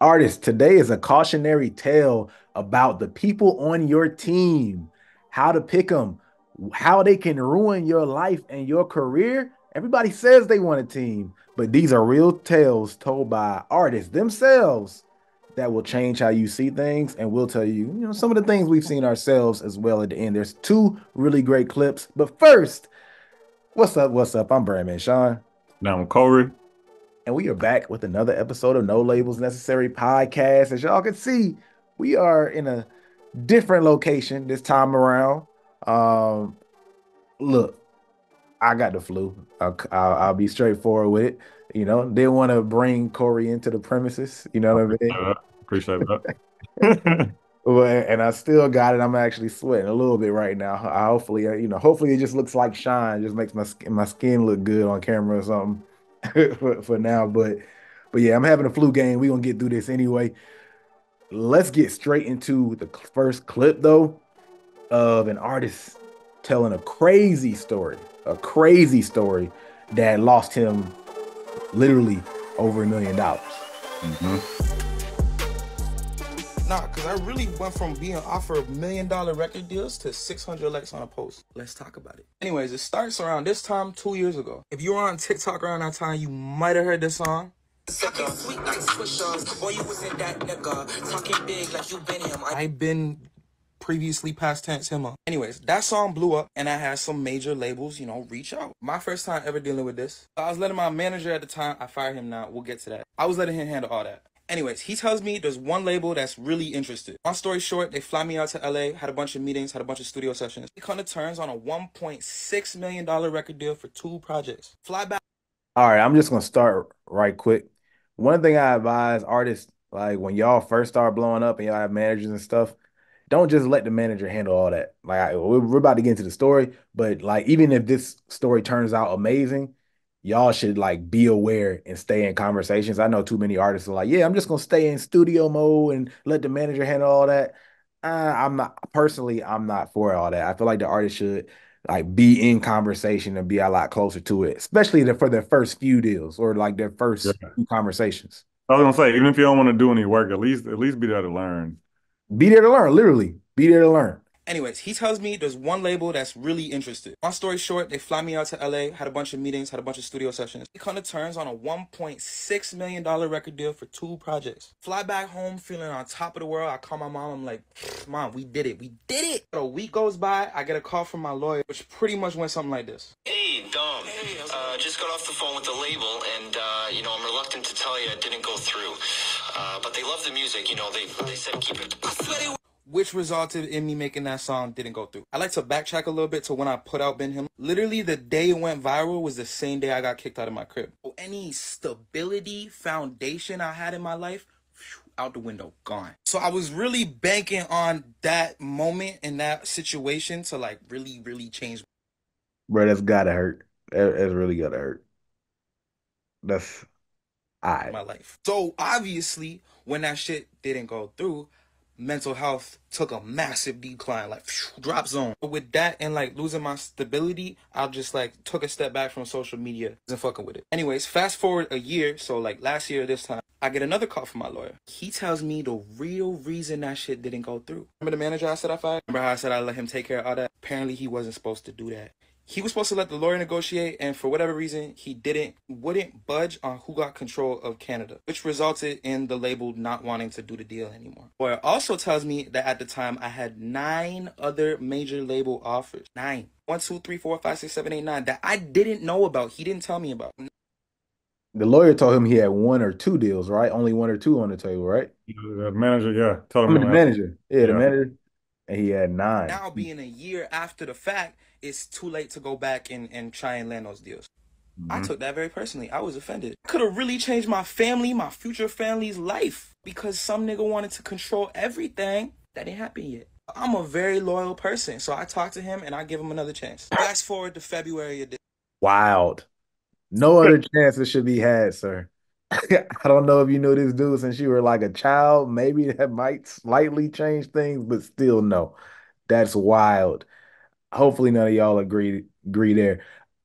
Artists, today is a cautionary tale about the people on your team, how to pick them, how they can ruin your life and your career. Everybody says they want a team, but these are real tales told by artists themselves that will change how you see things and will tell you, some of the things we've seen ourselves as well at the end. There's two really great clips, but first, what's up? I'm Brandman, Sean. Now I'm Kohrey. And we are back with another episode of No Labels Necessary Podcast. As y'all can see, we are in a different location this time around. Look, I got the flu. I'll be straightforward with it. Didn't want to bring Kohrey into the premises. You know what I mean? Appreciate that. And I still got it. I'm actually sweating a little bit right now. Hopefully it just looks like shine. Just makes my skin look good on camera or something. for now, but yeah, I'm having a flu game. We're gonna get through this anyway. Let's get straight into the first clip though, of an artist telling a crazy story that lost him literally over $1 million. Nah, because I really went from being offered $1 million record deals to 600 likes on a post. Let's talk about it. Anyways, it starts around this time 2 years ago. If you were on TikTok around that time, you might have heard this song. Sucker, sweet like swishers, boy you was in that nigga, talking big like you been him. I've been previously past tense him up. Anyways, that song blew up and I had some major labels, reach out. My first time ever dealing with this. I was letting my manager at the time, I fired him now, we'll get to that. I was letting him handle all that. Anyways, he tells me there's one label that's really interested. Long story short, they fly me out to LA, had a bunch of meetings, had a bunch of studio sessions. He come to terms on a $1.6 million record deal for 2 projects. Fly back. All right, I'm just going to start right quick. One thing I advise artists, like when y'all first start blowing up and y'all have managers and stuff, don't just let the manager handle all that. Like we're about to get into the story, but like even if this story turns out amazing, y'all should like be aware and stay in conversations. I know too many artists are like, yeah, I'm just going to stay in studio mode and let the manager handle all that. I'm not for all that. I feel like the artist should like be in conversation and be a lot closer to it, especially for their first few deals or like their first few conversations. I was going to say, even if you don't want to do any work, at least be there to learn. Be there to learn, literally. Be there to learn. Anyways, he tells me there's one label that's really interested. Long story short, they fly me out to LA, had a bunch of meetings, had a bunch of studio sessions. He come to terms on a $1.6 million record deal for 2 projects. Fly back home feeling on top of the world. I call my mom. I'm like, Mom, we did it. A week goes by. I get a call from my lawyer, which pretty much went something like this. Hey, Dom, just got off the phone with the label and, I'm reluctant to tell you it didn't go through. But they love the music. They said keep it. I swear they were. Which resulted in me making that song didn't go through. I like to backtrack a little bit to when I put out Ben Him. Literally the day it went viral was the same day I got kicked out of my crib. Any stability, foundation I had in my life, out the window, gone. So I was really banking on that moment and that situation to like really, really change. Bro, that's gotta hurt. That's really gotta hurt. That's my life. So obviously when that shit didn't go through, mental health took a massive decline, like drop zone. But with that and like losing my stability, I just like took a step back from social media and fucking with it. Anyways, fast forward a year. So like last year, this time, I get another call from my lawyer. He tells me the real reason that shit didn't go through. Remember the manager I said I fired? Remember how I said I let him take care of all that? Apparently he wasn't supposed to do that. He was supposed to let the lawyer negotiate, and for whatever reason, he wouldn't budge on who got control of Canada, which resulted in the label not wanting to do the deal anymore. Lawyer also tells me that at the time, I had 9 other major label offers. 9. 1, 2, 3, 4, 5, 6, 7, 8, 9 that I didn't know about. He didn't tell me about. The lawyer told him he had 1 or 2 deals, right? Only 1 or 2 on the table, right? The manager, yeah. Told him the manager. Yeah, the manager. And he had 9. Now being a year after the fact, it's too late to go back and try and land those deals. Mm-hmm. I took that very personally. I was offended. Could have really changed my family, my future family's life because some nigga wanted to control everything. That didn't happen yet. I'm a very loyal person. So I talked to him and I give him another chance. Fast forward to February of this. Wild. No other chances should be had, sir. I don't know if you knew this dude since you were like a child. Maybe that might slightly change things, but still no. That's wild. Hopefully none of y'all agree there.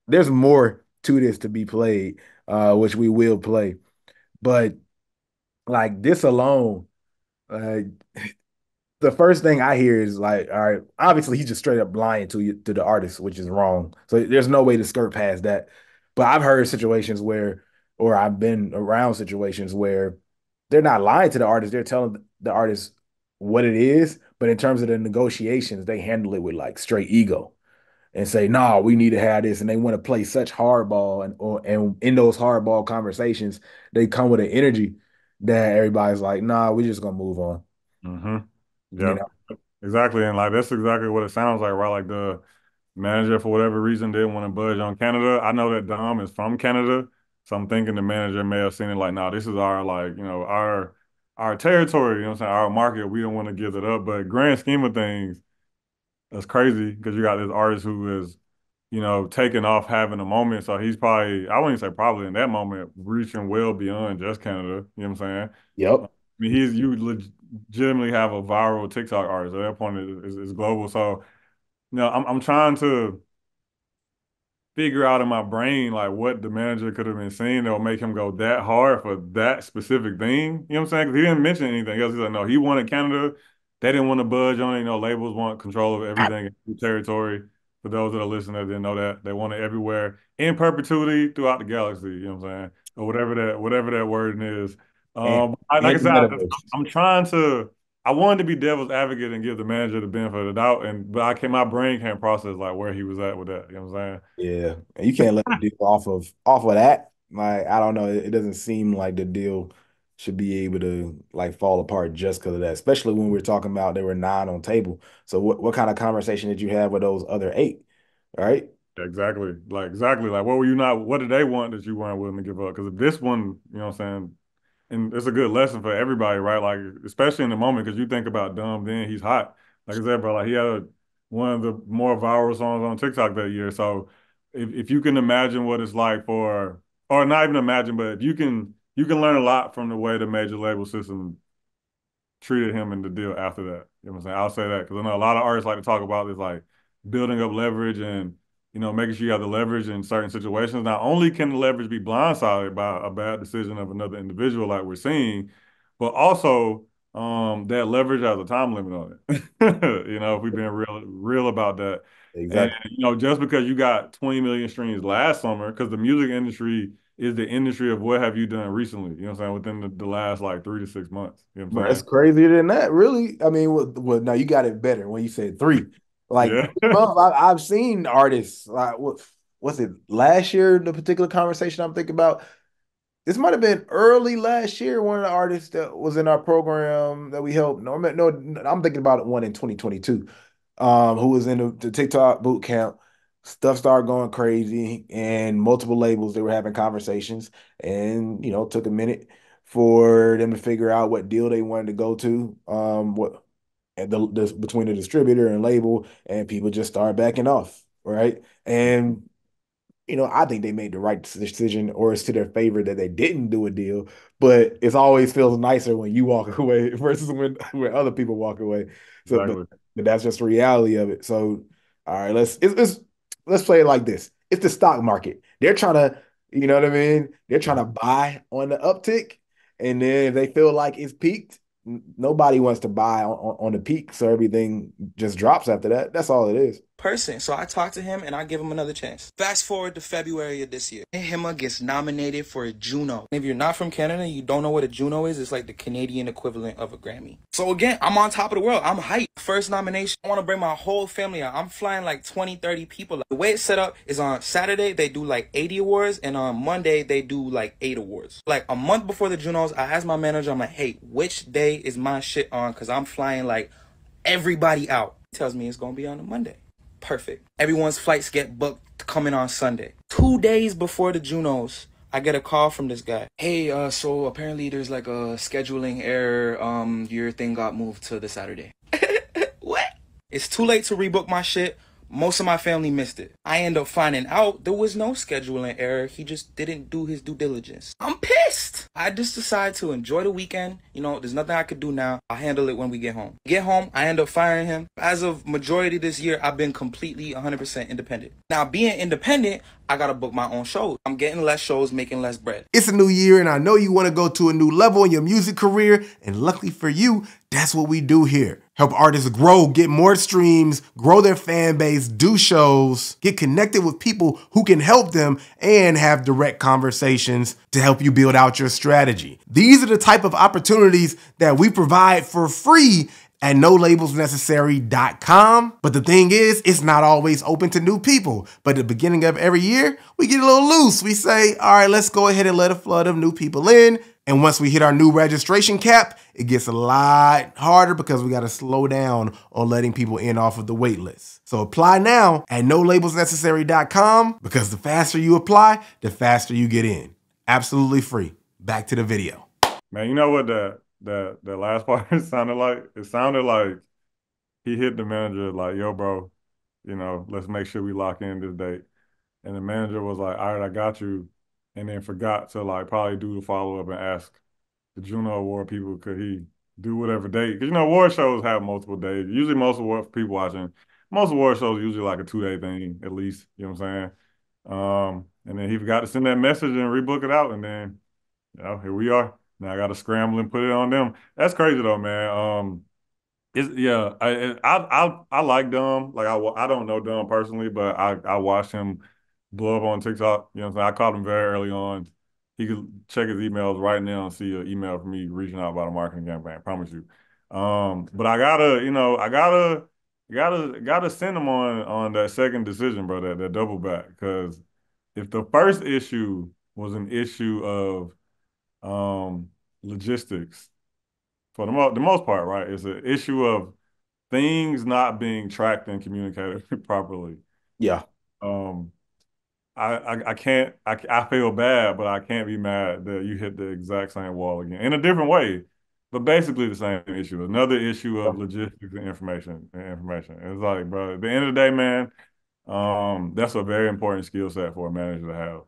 There's more to this to be played, which we will play. But Like this alone, the first thing I hear is like, all right, obviously he's just straight up lying to you, to the artist, which is wrong. So there's no way to skirt past that. But I've heard situations where, or I've been around situations where they're not lying to the artist. They're telling the artist what it is. But in terms of the negotiations, they handle it with like straight ego and say, no, we need to have this. And they want to play such hardball. And in those hardball conversations, they come with an energy that everybody's like, nah, we're just going to move on. Mm-hmm. Yeah, you know? Exactly. And like, that's exactly what it sounds like, right? Like the manager, for whatever reason, didn't want to budge on Canada. I know that Dom is from Canada. So I'm thinking the manager may have seen it like, nah, this is our, like, you know, our territory, you know what I'm saying? Our market, we don't want to give it up. But grand scheme of things, that's crazy because you got this artist who is, you know, taking off, having a moment. So he's probably, I wouldn't say probably in that moment, reaching well beyond just Canada. You know what I'm saying? Yep. I mean, you legitimately have a viral TikTok artist. At that point, it's global. So, you know, I'm trying to figure out in my brain, like, what the manager could have been seeing that would make him go that hard for that specific thing. You know what I'm saying? Because he didn't mention anything else. He's like, no, he wanted Canada. They didn't want to budge on it. You know, labels want control of everything in territory. For those that are listening that didn't know that, they want it everywhere in perpetuity throughout the galaxy. You know what I'm saying? Or whatever that wording is. Like I said, I'm trying to, I wanted to be devil's advocate and give the manager the benefit of the doubt, but my brain can't process like where he was at with that. You know what I'm saying? Yeah. And you can't let the deal off of that. Like, I don't know. It doesn't seem like the deal should be able to like fall apart just because of that, especially when we're talking about there were 9 on table. So what kind of conversation did you have with those other 8? Right? Exactly. Like, what did they want that you weren't willing to give up? Because if this one, you know what I'm saying? And it's a good lesson for everybody, right? Like, especially in the moment, because you think about Dom, then he's hot. Like I said, bro, like he had one of the more viral songs on TikTok that year. So if you can imagine what it's like for, or not even imagine, but if you can learn a lot from the way the major label system treated him in the deal after that. You know what I'm saying? I'll say that because I know a lot of artists like to talk about this, like building up leverage and, you know, making sure you have the leverage in certain situations. Not only can the leverage be blindsided by a bad decision of another individual like we're seeing, but also that leverage has a time limit on it. You know, if we've been real about that. Exactly. And, you know, just because you got 20 million streams last summer, because the music industry is the industry of what have you done recently, you know what I'm saying, within the last like 3 to 6 months. You know what I'm saying? That's crazier than that, really. I mean, well, no, you got it better when you said 3. Like, yeah. I've seen artists, like, what's it, last year, the particular conversation I'm thinking about, this might have been early last year, one of the artists that was in our program that we helped, no, I'm thinking about one in 2022, who was in the TikTok boot camp. Stuff started going crazy, and multiple labels, they were having conversations, and, you know, it took a minute for them to figure out what deal they wanted to go to, what between the distributor and label, and people just start backing off, right? And, you know, I think they made the right decision, or it's to their favor that they didn't do a deal, but it always feels nicer when you walk away versus when other people walk away. So exactly. But that's just the reality of it. So, all right, let's play it like this. It's the stock market. They're trying to, you know what I mean? They're trying to buy on the uptick, and then if they feel like it's peaked, nobody wants to buy on the peak, so everything just drops after that. That's all it is. So I talked to him and I give him another chance. Fast forward to February of this year. Hema gets nominated for a Juno. If you're not from Canada, you don't know what a Juno is. It's like the Canadian equivalent of a Grammy. So again, I'm on top of the world. I'm hyped. First nomination. I want to bring my whole family out. I'm flying like 20, 30 people. The way it's set up is on Saturday, they do like 80 awards. And on Monday, they do like 8 awards. Like a month before the Junos, I asked my manager, I'm like, hey, which day is my shit on? Because I'm flying like everybody out. He tells me it's going to be on a Monday. Perfect. Everyone's flights get booked coming on Sunday. 2 days before the Junos, I get a call from this guy. Hey, so apparently there's like a scheduling error. Your thing got moved to the Saturday. What? It's too late to rebook my shit. Most of my family missed it. I end up finding out there was no scheduling error. He just didn't do his due diligence. I'm pissed. I just decide to enjoy the weekend. You know, there's nothing I could do now. I'll handle it when we get home. Get home, I end up firing him. As of majority this year, I've been completely 100% independent. Now, being independent, I gotta book my own shows. I'm getting less shows, making less bread. It's a new year, and I know you want to go to a new level in your music career, and luckily for you, that's what we do here. Help artists grow, get more streams, grow their fan base, do shows, get connected with people who can help them, and have direct conversations to help you build out your strategy. These are the type of opportunities that we provide for free at NoLabelsNecessary.com. But the thing is, it's not always open to new people. But at the beginning of every year, we get a little loose. We say, all right, let's go ahead and let a flood of new people in. And once we hit our new registration cap, it gets a lot harder because we got to slow down on letting people in off of the wait list. So apply now at NoLabelsNecessary.com, because the faster you apply, the faster you get in. Absolutely free. Back to the video. Man, you know what the last part sounded like? It sounded like he hit the manager like, yo, bro, you know, let's make sure we lock in this date. And the manager was like, all right, I got you. And then forgot to like probably do the follow up and ask the Juno Award people, could he do whatever date? Because you know, award shows have multiple days. Usually, most award people watching, most award shows are usually like a 2-day thing at least. You know what I'm saying? And then he forgot to send that message and rebook it out. And then, you know, here we are. Now I got to scramble and put it on them. That's crazy though, man. I like Dom. Like I don't know Dom personally, but I watched him blow up on TikTok, you know what I'm saying? I caught him very early on. He could check his emails right now and see an email from me reaching out about a marketing campaign, I promise you. But I gotta, you know, I gotta send him on that second decision, bro, that double back. Because if the first issue was an issue of logistics, for the most part, right? It's an issue of things not being tracked and communicated properly. Yeah. I feel bad, but I can't be mad that you hit the exact same wall again in a different way, but basically the same issue. Another issue of logistics and information. It's like, bro, at the end of the day, man, that's a very important skill set for a manager to have.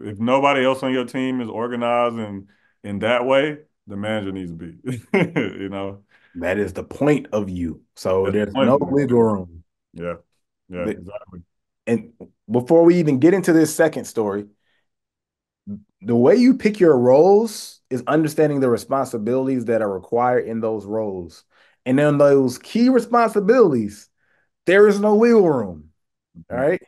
If nobody else on your team is organized and in that way, the manager needs to be, you know. That is the point of you. So there's no wiggle room. Yeah. Yeah, exactly. And before we even get into this second story, the way you pick your roles is understanding the responsibilities that are required in those roles. And then those key responsibilities, there is no wiggle room. All right.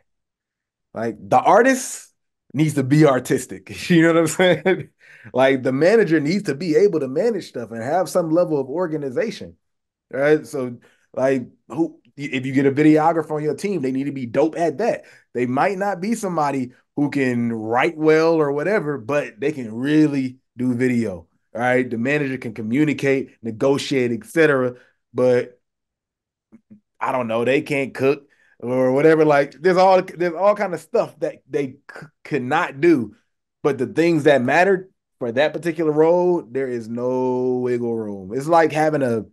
Like the artist needs to be artistic. You know what I'm saying? Like the manager needs to be able to manage stuff and have some level of organization. All right. So like if you get a videographer on your team, they need to be dope at that. They might not be somebody who can write well or whatever, but they can really do video. All right. The manager can communicate, negotiate, etc. But I don't know, they can't cook or whatever. Like there's all kind of stuff that they could not do, but the things that mattered for that particular role, there is no wiggle room. It's like having an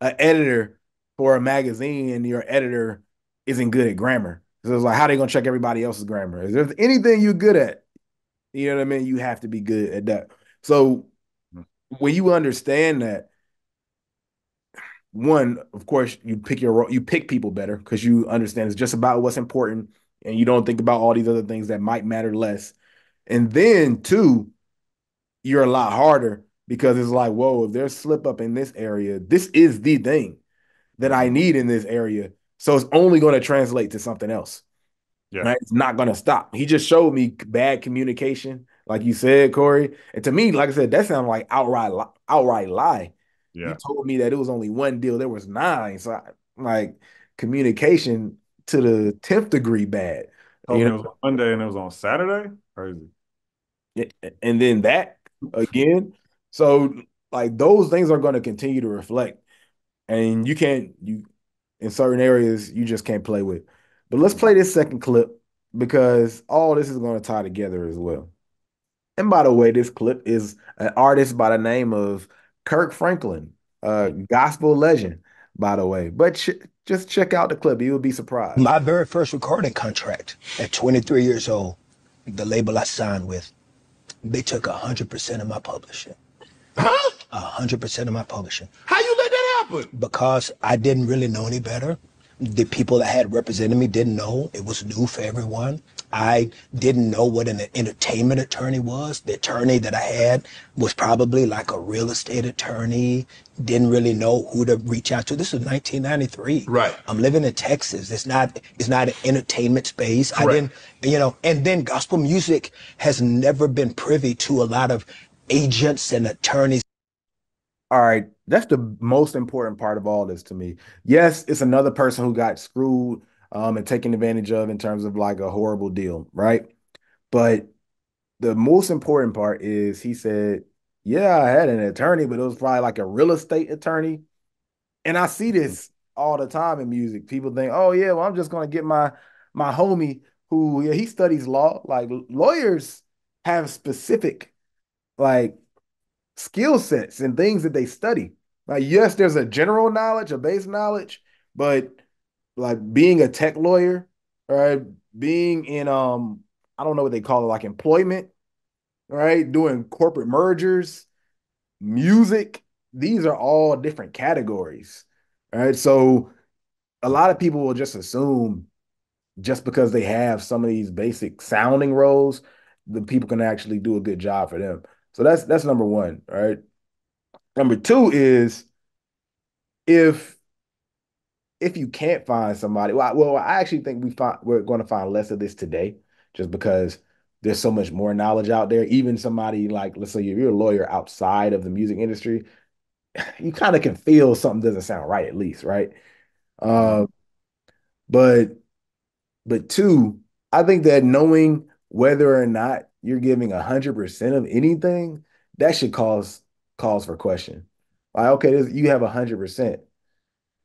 editor for a magazine and your editor isn't good at grammar. So it's like, how are they going to check everybody else's grammar? Is there anything you're good at? You know what I mean? You have to be good at that. So when you understand that, one, of course, you pick your role, you pick people better because you understand it's just about what's important and you don't think about all these other things that might matter less. And then two, you're a lot harder because it's like, whoa, if there's slip up in this area, this is the thing that I need in this area. So it's only going to translate to something else. Yeah. Right? It's not going to stop. He just showed me bad communication, like you said, Kohrey. And to me, like I said, that sounded like outright lie. Yeah. He told me that it was only one deal. There was 9. So like communication to the 10th degree bad. Oh, you know? It was on Monday and it was on Saturday? Crazy. And then that again. So like those things are going to continue to reflect. And you can't, in certain areas, you just can't play with. But let's play this second clip because all this is going to tie together as well. And by the way, this clip is an artist by the name of Kirk Franklin, a gospel legend, by the way. But just check out the clip. You will be surprised. My very first recording contract at 23 years old, the label I signed with, They took 100% of my publishing. Huh? 100% of my publishing. How you let that happen? Because I didn't really know any better. The people that had represented me didn't know. It was new for everyone. I didn't know what an entertainment attorney was. The attorney that I had was probably like a real estate attorney. Didn't really know who to reach out to. This was 1993. Right. I'm living in Texas. It's not an entertainment space. Correct. I didn't, you know, and then gospel music has never been privy to a lot of agents and attorneys. All right. That's the most important part of all this to me. Yes, it's another person who got screwed and taken advantage of in terms of like a horrible deal, right? But the most important part is he said, yeah, I had an attorney, but it was probably like a real estate attorney. And I see this all the time in music. People think, oh yeah, well, I'm just going to get my homie who, yeah, he studies law. Like lawyers have specific like skill sets and things that they study. Like, yes, there's a general knowledge, a base knowledge, but like being a tech lawyer, right? Being in, I don't know what they call it, like employment, right? Doing corporate mergers, music, these are all different categories, right? So a lot of people will just assume just because they have some of these basic sounding roles, the people can actually do a good job for them. So that's number one, right? Number two is if you can't find somebody, well, I actually think we're going to find less of this today just because there's so much more knowledge out there. Even somebody like, let's say you're a lawyer outside of the music industry, you kind of can feel something doesn't sound right at least, right? But two, I think that knowing whether or not you're giving 100% of anything, that should cause for question. Like, okay, you have 100%.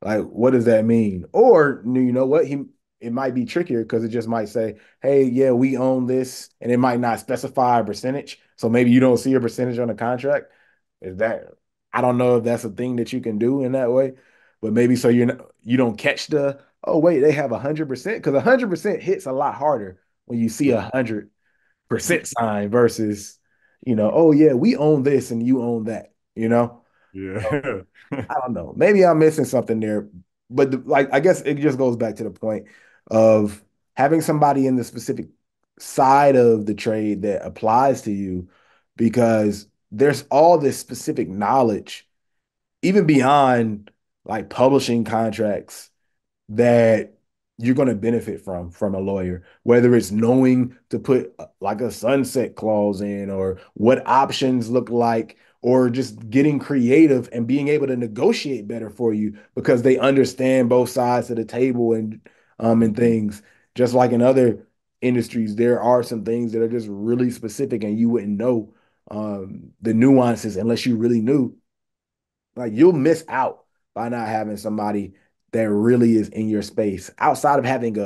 Like, what does that mean? Or, you know what? It might be trickier because it just might say, hey, yeah, we own this, and it might not specify a percentage. So maybe you don't see a percentage on the contract. I don't know if that's a thing that you can do in that way, but maybe so you don't catch the, oh, wait, they have 100%, because 100% hits a lot harder when you see 100% sign versus, you know, oh yeah, we own this and you own that, you know? Yeah. So, I don't know. Maybe I'm missing something there, but I guess it just goes back to the point of having somebody in the specific side of the trade that applies to you, because there's all this specific knowledge, even beyond like publishing contracts, that you're going to benefit from a lawyer, whether it's knowing to put like a sunset clause in or what options look like, or just getting creative and being able to negotiate better for you because they understand both sides of the table and things. Just like in other industries, there are some things that are just really specific and you wouldn't know the nuances unless you really knew. Like, you'll miss out by not having somebody that really is in your space. Outside of having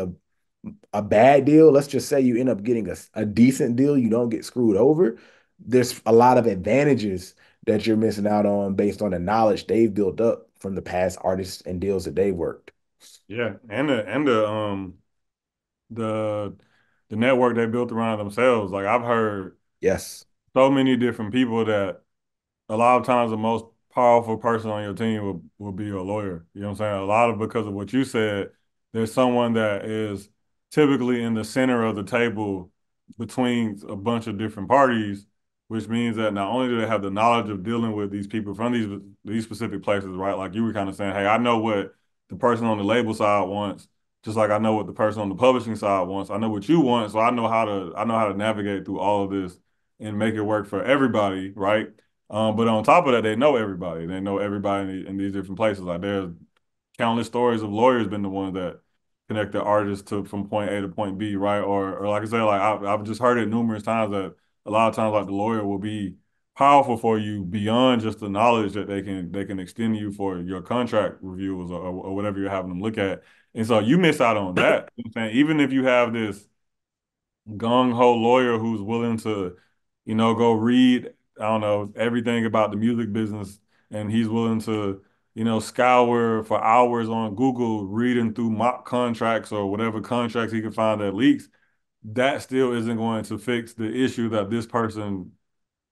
a bad deal, let's just say you end up getting a decent deal, you don't get screwed over, there's a lot of advantages that you're missing out on based on the knowledge they've built up from the past artists and deals that they've worked. Yeah, and the network they built around themselves. Like, I've heard so many different people that a lot of times the most powerful person on your team will be your lawyer. You know what I'm saying? A lot of, because of what you said, there's someone that is typically in the center of the table between a bunch of different parties, which means that not only do they have the knowledge of dealing with these people from these specific places, right? Like you were kind of saying, hey, I know what the person on the label side wants, just like I know what the person on the publishing side wants. I know what you want, so I know how to navigate through all of this and make it work for everybody, right? But on top of that, they know everybody. They know everybody in these different places. Like, there's countless stories of lawyers been the ones that connect the artists from point A to point B, right? Or like I say, like I've just heard it numerous times that a lot of times like the lawyer will be powerful for you beyond just the knowledge that they can extend you for your contract reviews or whatever you're having them look at. And so you miss out on that. You know what I'm saying? Even if you have this gung-ho lawyer who's willing to, you know, go read, I don't know, everything about the music business, and he's willing to, you know, scour for hours on Google reading through mock contracts or whatever contracts he can find that leaks, that still isn't going to fix the issue that this person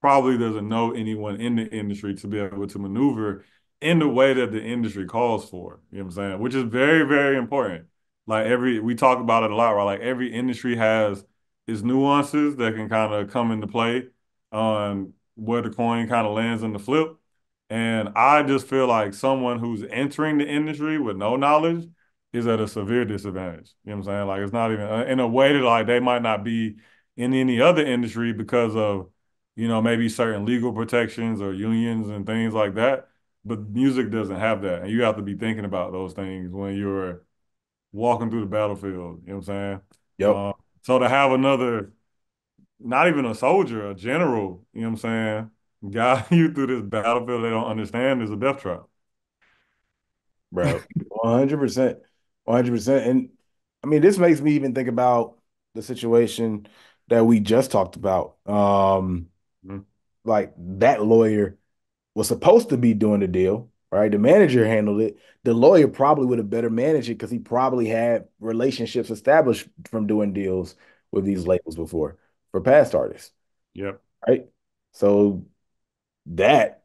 probably doesn't know anyone in the industry to be able to maneuver in the way that the industry calls for, you know what I'm saying? Which is very, very important. Like we talk about it a lot, right? Like every industry has its nuances that can kind of come into play on where the coin kind of lands in the flip. And I just feel like someone who's entering the industry with no knowledge is at a severe disadvantage. You know what I'm saying? Like it's not even in a way that like they might not be in any other industry because of, you know, maybe certain legal protections or unions and things like that. But music doesn't have that. And you have to be thinking about those things when you're walking through the battlefield. You know what I'm saying? Yep. So to have another, not even a soldier, a general, you know what I'm saying, guide you through this battlefield they don't understand is a death trap. Bro, 100%. 100%. And I mean, this makes me even think about the situation that we just talked about. Like that lawyer was supposed to be doing the deal, right? The manager handled it. The lawyer probably would have better managed it because he probably had relationships established from doing deals with these labels before for past artists. Yep. Right? So that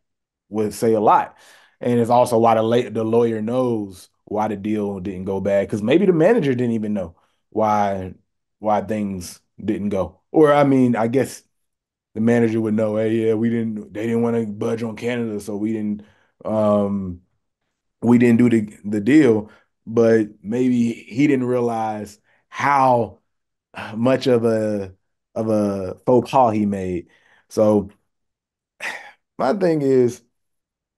would say a lot. And it's also why the lawyer knows why the deal didn't go bad, because maybe the manager didn't even know why things didn't go. Or, I mean, I guess the manager would know, hey, yeah, they didn't want to budge on Canada, so we didn't do the deal. But maybe he didn't realize how much of a faux pas he made. So my thing is,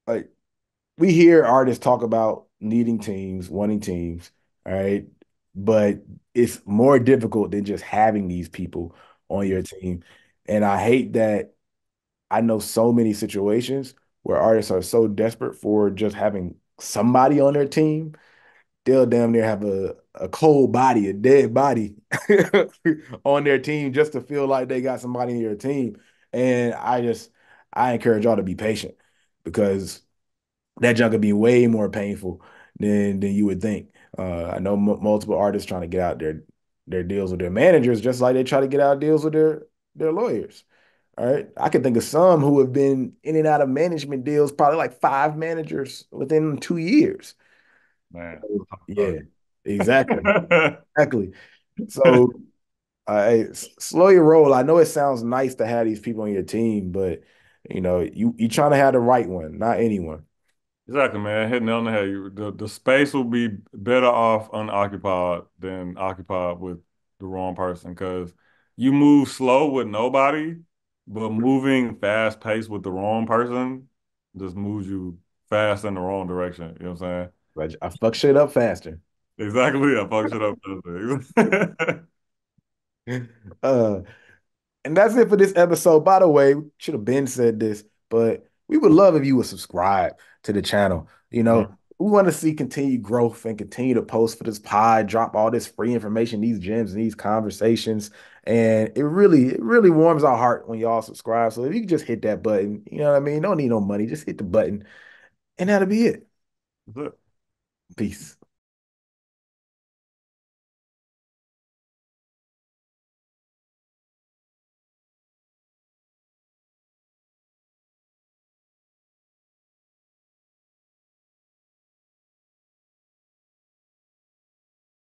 like, we hear artists talk about needing teams, wanting teams, all right? But it's more difficult than just having these people on your team. And I hate that I know so many situations where artists are so desperate for just having somebody on their team, they'll damn near have a cold body, a dead body on their team just to feel like they got somebody in their team. And I encourage y'all to be patient, because that junk could be way more painful than you would think. I know multiple artists trying to get out their deals with their managers just like they try to get out deals with their lawyers. All right. I can think of some who have been in and out of management deals, probably like 5 managers within 2 years. Man. So, yeah, exactly. Exactly. So hey, slow your roll. I know it sounds nice to have these people on your team, but you know, you're trying to have the right one, not anyone. Exactly, man. Hitting on the head. The space will be better off unoccupied than occupied with the wrong person, because you move slow with nobody, but moving fast paced with the wrong person just moves you fast in the wrong direction. You know what I'm saying? I fuck shit up faster. Exactly. I fuck shit up faster. And that's it for this episode. By the way, we should have been said this, but we would love if you would subscribe to the channel. You know, we want to see continued growth and continue to post for this pod, drop all this free information, these gems and these conversations. And it really warms our heart when y'all subscribe. So if you can just hit that button, you know what I mean? Don't need no money. Just hit the button and that'll be it. Peace.